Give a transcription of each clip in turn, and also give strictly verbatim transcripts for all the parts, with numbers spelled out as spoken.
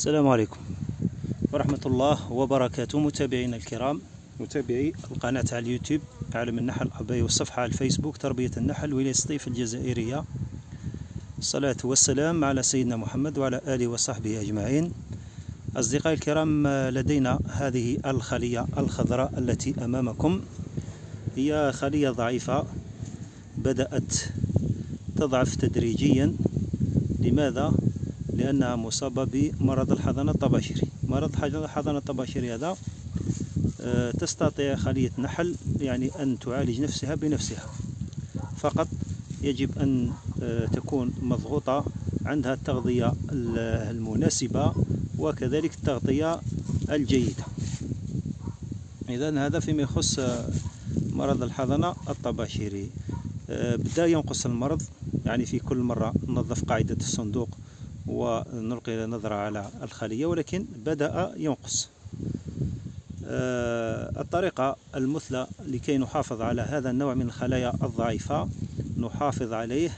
السلام عليكم ورحمة الله وبركاته. متابعينا الكرام، متابعي القناة على اليوتيوب عالم النحل الأبي والصفحة على الفيسبوك تربية النحل ولاية سطيف الجزائرية. الصلاة والسلام على سيدنا محمد وعلى آله وصحبه أجمعين. أصدقائي الكرام، لدينا هذه الخلية الخضراء التي أمامكم، هي خلية ضعيفة بدأت تضعف تدريجيا. لماذا؟ لأنها مصابة بمرض الحضانة الطباشري. مرض الحضانة الطباشري هذا تستطيع خلية نحل يعني أن تعالج نفسها بنفسها، فقط يجب أن تكون مضغوطة، عندها التغذية المناسبة وكذلك التغطية الجيدة. إذن هذا فيما يخص مرض الحضانة الطباشري. بدأ ينقص المرض، يعني في كل مرة ننظف قاعدة الصندوق ونلقي نظرة على الخلية، ولكن بدأ ينقص. الطريقة المثلى لكي نحافظ على هذا النوع من الخلايا الضعيفة، نحافظ عليه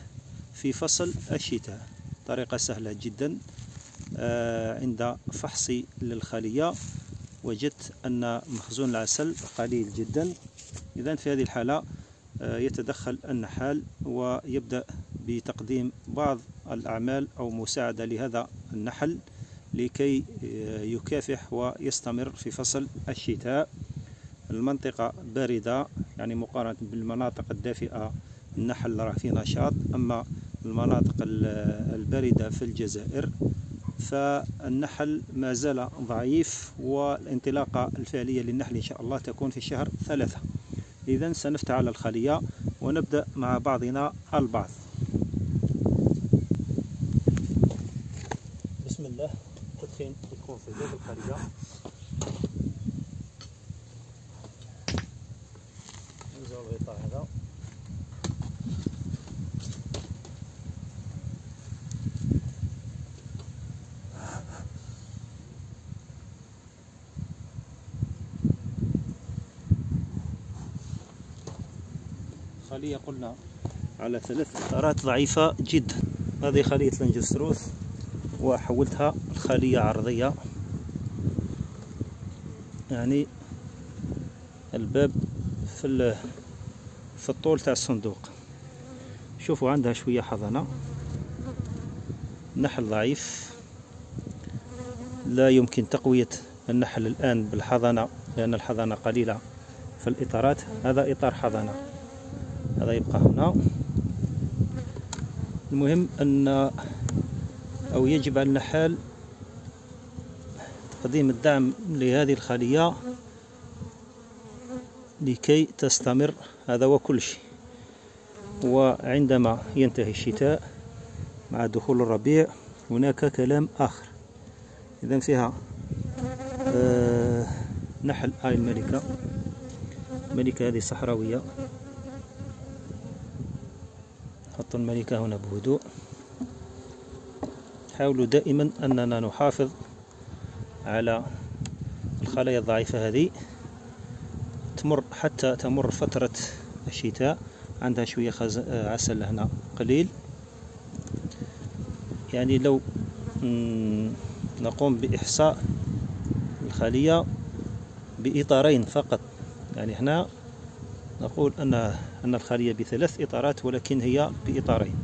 في فصل الشتاء. طريقة سهلة جدا، عند فحصي للخلية وجدت أن مخزون العسل قليل جدا. إذن في هذه الحالة يتدخل النحال ويبدأ بتقديم بعض الأعمال أو مساعدة لهذا النحل لكي يكافح ويستمر في فصل الشتاء. المنطقة باردة، يعني مقارنة بالمناطق الدافئة النحل راه في نشاط، أما المناطق الباردة في الجزائر فالنحل ما زال ضعيف، والانطلاقة الفعلية للنحل إن شاء الله تكون في شهر ثلاثة. إذن سنفتعل الخلية ونبدأ مع بعضنا البعض. بسم الله. تدخين الكونفيزير بالخلية، نزول الغطاء هذا، خلية قلنا على ثلاث إطارات ضعيفة جدا. هذه خلية لانجستروث وحولتها لخلية عرضية، يعني الباب في في الطول تاع الصندوق. شوفوا عندها شوية حضانة، نحل ضعيف، لا يمكن تقوية النحل الآن بالحضانة لأن الحضانة قليلة في الإطارات. هذا إطار حضانة، هذا يبقى هنا. المهم أن أو يجب على النحال تقديم الدعم لهذه الخلية لكي تستمر. هذا وكل شيء. وعندما ينتهي الشتاء مع دخول الربيع هناك كلام آخر. إذن فيها آه نحل آي الملكة. الملكة هذه صحراوية، حط الملكة هنا بهدوء. حاولوا دائما أننا نحافظ على الخلايا الضعيفة هذه، تمر حتى تمر فترة الشتاء. عندها شوية خز... عسل هنا قليل، يعني لو نقوم بإحصاء الخلية بإطارين فقط، يعني هنا نقول أن أن الخلية بثلاث إطارات ولكن هي بإطارين.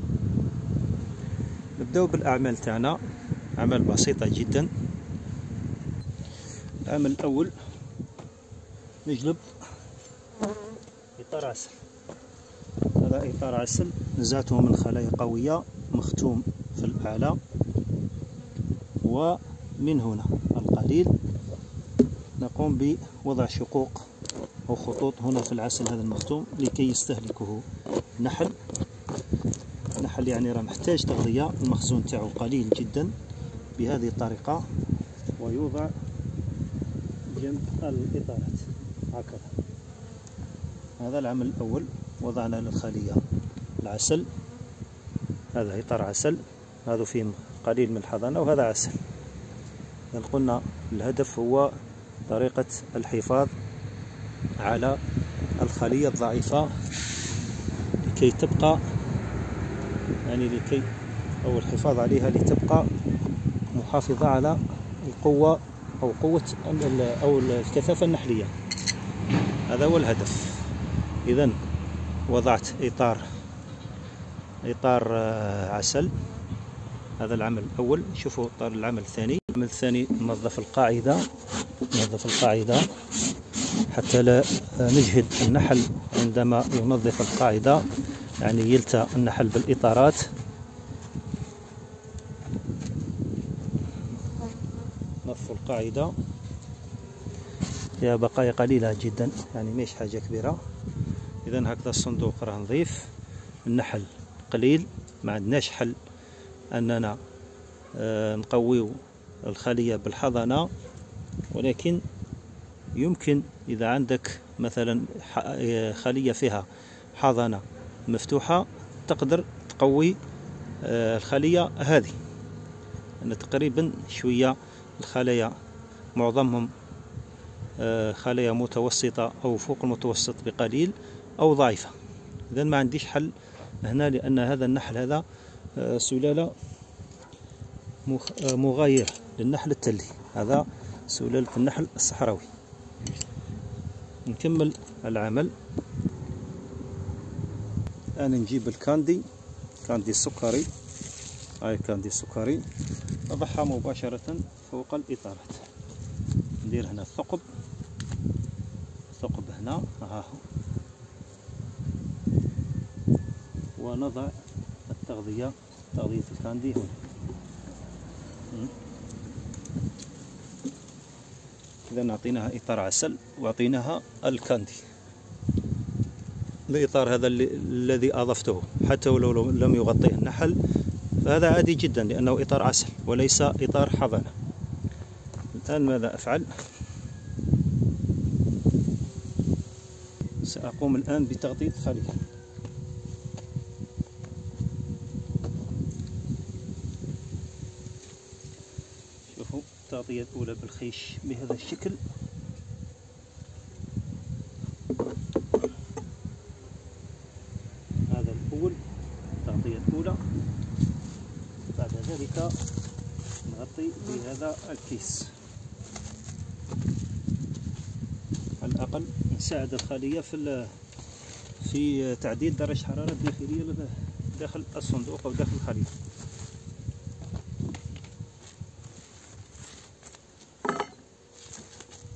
نبدأ بالأعمال تاعنا، أعمال بسيطة جدا. العمل الأول نجلب إطار عسل. هذا إطار عسل نزعته من خلايا قوية، مختوم في الأعلى، ومن هنا القليل نقوم بوضع شقوق أو خطوط هنا في العسل هذا المختوم لكي يستهلكه النحل. النحل يعني راه محتاج تغذية، المخزون تاعو قليل جدا. بهذه الطريقة ويوضع جنب الإطارات هكذا. هذا العمل الأول، وضعنا للخلية العسل. هذا إطار عسل، هذا فيه قليل من الحضانة، وهذا عسل. إذن قلنا الهدف هو طريقة الحفاظ على الخلية الضعيفة لكي تبقى، يعني لكي أو الحفاظ عليها لتبقى محافظة على القوة أو قوة أو الكثافة النحلية. هذا هو الهدف. إذن وضعت إطار إطار عسل، هذا العمل الأول. شوفوا إطار العمل الثاني. العمل الثاني نظف القاعدة، نظف القاعدة حتى لا نجهد النحل عندما ينظف القاعدة، يعني يلتى النحل بالإطارات. نظفوا القاعدة، فيها بقايا قليلة جدا، يعني ماهيش حاجة كبيرة. إذا هكذا الصندوق راه نظيف، النحل قليل، ما عندناش حل أننا نقويو الخلية بالحضانة، ولكن يمكن إذا عندك مثلا خلية فيها حضانة مفتوحة تقدر تقوي الخلية هذه. أن تقريبا شوية الخلايا معظمهم خلايا متوسطة أو فوق المتوسط بقليل أو ضعيفة. إذا ما عنديش حل هنا، لأن هذا النحل هذا سلالة مغاير للنحل التلي، هذا سلالة النحل الصحراوي. نكمل العمل. أنا نجيب الكاندي، كاندي السكري، هاي كاندي السكري، أضعها مباشرة فوق الإطارات. ندير هنا الثقب، الثقب هنا ها هو، ونضع التغذية، تغذية الكاندي هنا. إذا أعطيناها إطار عسل وأعطيناها الكاندي. الإطار هذا الذي أضفته حتى ولو لم يغطيه النحل فهذا عادي جدا، لأنه إطار عسل وليس إطار حضانة. الآن ماذا أفعل؟ سأقوم الآن بتغطية الخلية. شوفوا التغطية الأولى بالخيش بهذا الشكل، هذا الأول التغطية الأولى. بعد ذلك نغطي بهذا الكيس، على الأقل نساعد الخلية في في تعديل درجة حرارة الداخلية داخل الصندوق أو داخل الخلية.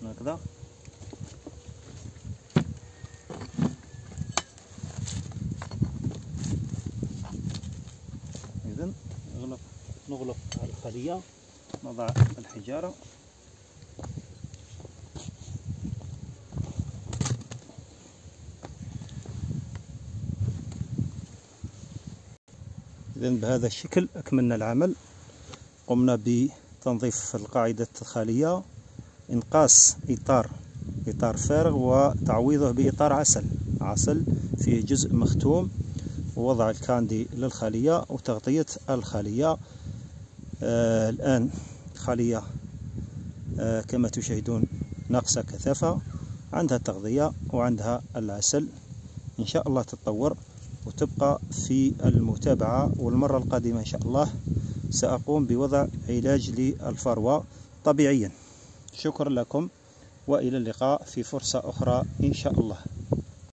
هكذا إذن نغلق نغلق الخلية، نضع الحجارة. إذن بهذا الشكل أكملنا العمل، قمنا بتنظيف القاعدة الخلية، إنقاص إطار إطار فارغ وتعويضه بإطار عسل عسل فيه جزء مختوم، ووضع الكاندي للخلية وتغطية الخلية. آه الآن خلية آه كما تشاهدون ناقصة كثافة، عندها تغذية وعندها العسل. إن شاء الله تتطور وتبقى في المتابعة، والمرة القادمة إن شاء الله سأقوم بوضع علاج للفروة طبيعيا. شكرا لكم وإلى اللقاء في فرصة أخرى إن شاء الله.